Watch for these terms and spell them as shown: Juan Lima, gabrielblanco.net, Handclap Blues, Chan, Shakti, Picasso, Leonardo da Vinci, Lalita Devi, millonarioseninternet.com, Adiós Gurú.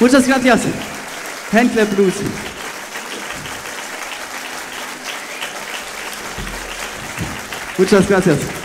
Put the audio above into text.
Muchas gracias. Handclap Blues. Muchas gracias.